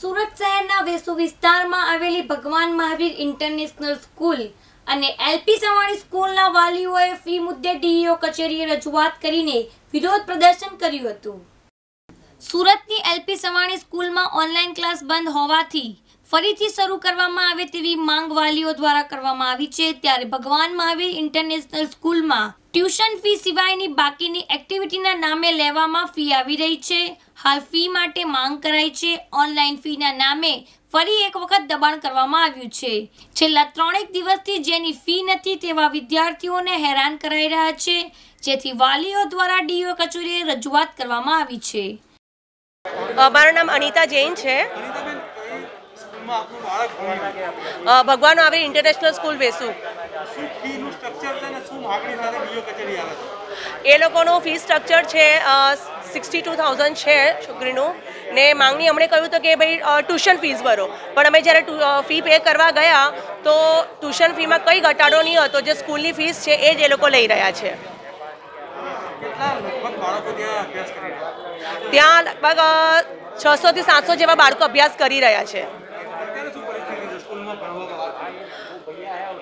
સુરત શહેરના વેસુ વિસ્તારમાં આવેલી ભગવાન મહાવીર ઇન્ટરનેશનલ સ્કૂલ અને એલ.પી. સવાણી સ્કૂલના વાલીઓએ ફી મુદ્દે ડીઈઓ કચેરીએ રજૂઆત કરીને વિરોધ પ્રદર્શન કર્યું હતું। સુરતની એલ.પી. સવાણી સ્કૂલમાં ઓનલાઈન ક્લાસ બંધ હોવાથી ફરીથી શરૂ કરવામાં આવે તેવી માંગ વાલીઓ દ્વારા કરવામાં આવી છે। ત્યારે ભગવાન મહાવીર ઇન્ટરનેશનલ સ્કૂલમાં ट्यूशन फी सिवायनी बाकीनी एक्टिविटीना नामे लेवामां फी आवी रही छे। हाल फी माटे मांग कराई छे। ऑनलाइन फीना नामे फरी एक वखत दबाण करवामां आव्युं छे। छेल्ला 3 दिवसथी जेनी फी नथी तेवा विद्यार्थीओने हैरान कराई रह्या छे, जेथी वालीओ द्वारा डीईओ कचेरीए रजूआत करवामां आवी छे। मारुं नाम अनीता जैन छे। भगवान महावीर इंटरनेशनल स्कूल वेसू ए लोगों फी स्ट्रक्चर है 62,000 है छोकरीनू ने मांगनी। हमने कहूँ तो कि भाई ट्यूशन फीस भरो, पर अमे जैसे फी पे करवा गया तो ट्यूशन फी में कई घटाड़ो नहीं होता। जो स्कूल की फीस है ये लोग लई रहा है। त्या लगभग 600 થી 700 जेवा बाळको अभ्यास करी रह्या छे।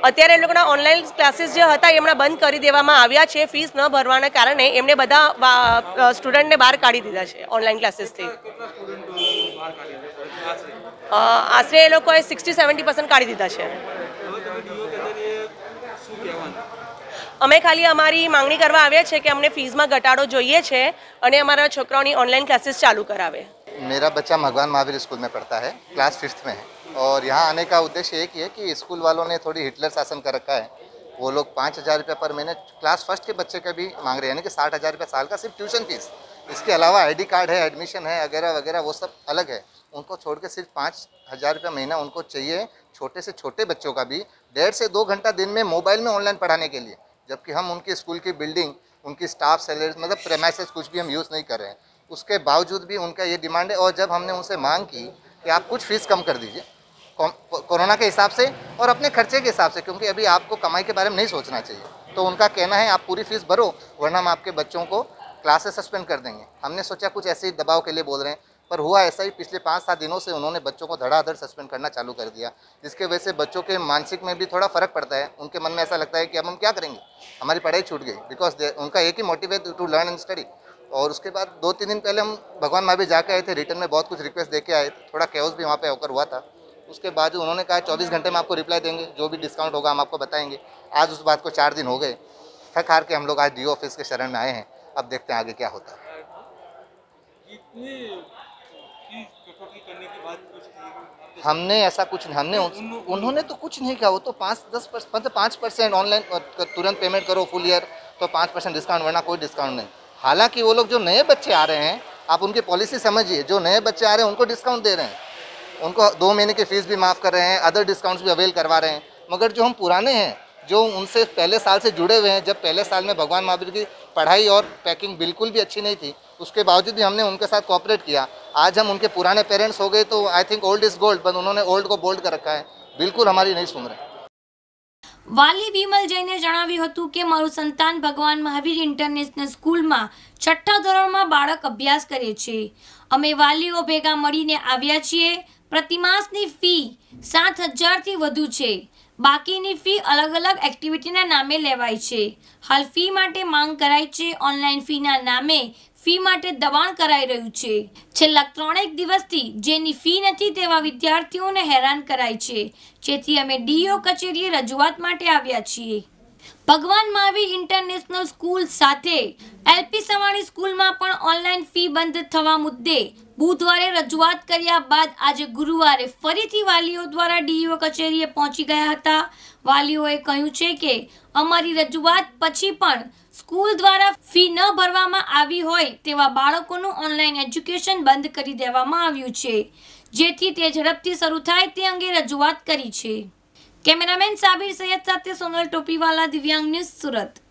अत्यारे लोगों ऑनलाइन क्लासेस जो हता एमणे बंद करी देवामां आव्या छे। फीस न भरवाना कारणे एमणे बधा स्टूडेंट ने बहार काढी दीधा छे। ऑनलाइन क्लासेस थी आश्रे ए लोकोए 60-70% काढी दीधा छे। अमे खाली अमारी मांगणी करवा आव्या छे कि अमने फीस में घटाडो जोईए छे अने अमारा छोकराओनी ऑनलाइन क्लासेस चालू करावे। मेरा बच्चा भगवान महावीर स्कूल में पढ़ता है, क्लास 5th में है, और यहाँ आने का उद्देश्य एक ही है कि स्कूल वालों ने थोड़ी हिटलर शासन कर रखा है। वो लोग 5,000 रुपये पर महीने क्लास 1st के बच्चे का भी मांग रहे हैं, यानी कि 60,000 रुपये साल का सिर्फ ट्यूशन फीस। इसके अलावा ID कार्ड है, एडमिशन है, वगैरह वगैरह वो सब अलग है। उनको छोड़ के सिर्फ 5,000 रुपये महीना उनको चाहिए। छोटे से छोटे बच्चों का भी 1.5 से 2 घंटा दिन में मोबाइल में ऑनलाइन पढ़ाने के लिए, जबकि हम उनकी स्कूल की बिल्डिंग, उनकी स्टाफ सैलरी, मतलब प्रेमाइसेस कुछ भी हम यूज़ नहीं कर रहे हैं। उसके बावजूद भी उनका ये डिमांड है। और जब हमने उनसे मांग की कि आप कुछ फीस कम कर दीजिए कोरोना के हिसाब से और अपने खर्चे के हिसाब से, क्योंकि अभी आपको कमाई के बारे में नहीं सोचना चाहिए, तो उनका कहना है आप पूरी फीस भरो वरना हम आपके बच्चों को क्लासेस सस्पेंड कर देंगे। हमने सोचा कुछ ऐसे ही दबाव के लिए बोल रहे हैं, पर हुआ ऐसा ही पिछले 5-7 दिनों से उन्होंने बच्चों को धड़ाधड़ सस्पेंड करना चालू कर दिया, जिसके वजह से बच्चों के मानसिक में भी थोड़ा फ़र्क पड़ता है। उनके मन में ऐसा लगता है कि अब हम क्या करेंगे, हमारी पढ़ाई छूट गई, बिकॉज उनका एक ही मोटिव है टू लर्न एंड स्टडी। और उसके बाद 2-3 दिन पहले हम भगवान महावीर जाके आए थे, रिटर्न में बहुत कुछ रिक्वेस्ट दे के आए थे, थोड़ा कैओस भी वहाँ पर होकर हुआ था। उसके बाद उन्होंने कहा 24 घंटे में आपको रिप्लाई देंगे, जो भी डिस्काउंट होगा हम आपको बताएंगे। आज उस बात को 4 दिन हो गए। थक हार के हम लोग आज डीओ ऑफिस के शरण में आए हैं। अब देखते हैं आगे क्या होता है। करने की बात कुछ हमने ऐसा कुछ हमने उन्होंने तो कुछ नहीं कहा। वो तो 5% ऑनलाइन तुरंत पेमेंट करो फुल ईयर तो 5% डिस्काउंट, वरना कोई डिस्काउंट नहीं। हालांकि वो लोग जो नए बच्चे आ रहे हैं, आप उनकी पॉलिसी समझिए, जो नए बच्चे आ रहे हैं उनको डिस्काउंट दे रहे हैं, उनको 2 महीने की फीस भी माफ़ कर रहे हैं, अदर डिस्काउंट्स भी अवेल करवा रहे हैं। मगर जो हम पुराने हैं, जो उनसे पहले साल से जुड़े हुए हैं, जब पहले साल में भगवान महावीर की पढ़ाई और पैकिंग बिल्कुल भी अच्छी नहीं थी, उसके बावजूद भी हमने उनके साथ कोऑपरेट किया। आज हम उनके पुराने पेरेंट्स हो गए तो I think old is gold, पर उन्होंने ओल्ड को बोल्ड कर रखा है, बिल्कुल हमारी नहीं सुन रहे। वाली विमल जैने जणाव्यु हतु के मारू संतान भगवान महावीर इंटरनेशनल स्कूल में 6ठा धोरण में बाळक अभ्यास करे छे। अमे वालीओ भेगा मळीने आव्या छीए। प्रतिमासनी फी 7,000 थी वधु छे। बाकीनी फी अलग अलग एक्टिविटीना नामे लेवाय छे। हाल फी माटे मांग कराई छे। ऑनलाइन फीना नामे फी माटे दबाण कराई रह्युं छे। छेल्ला 3 दिवसथी जेनी फी नथी तेवा विद्यार्थीओने हैरान कराई छे, जेथी अमे डीईओ कचेरीए रजूआत माटे आव्या छीए। भगवान महावीर इंटरनेशनल स्कूल साथे एल.पी. सवाणी स्कूल में पण ऑनलाइन फी बंध थवा मुद्दे बुधवारे रजूआत कर्या बाद आज गुरुवारे फरीथी वालीओ द्वारा डीईओ कचेरीए पहुंची गया हता। वालीओए कह्युं छे के अमारी रजूआत पछी पण स्कूल द्वारा फी न भरवामां आवी होय तेवा बाळकोनुं ऑनलाइन एज्युकेशन बंद करी देवामां आव्युं छे, जेथी ते झडपथी शरू थाय ते अंगे रजूआत करी छे। कैमरामैन साबिर सैयद साथे सोनल टोपीवाला, दिव्यांग न्यूज, सूरत।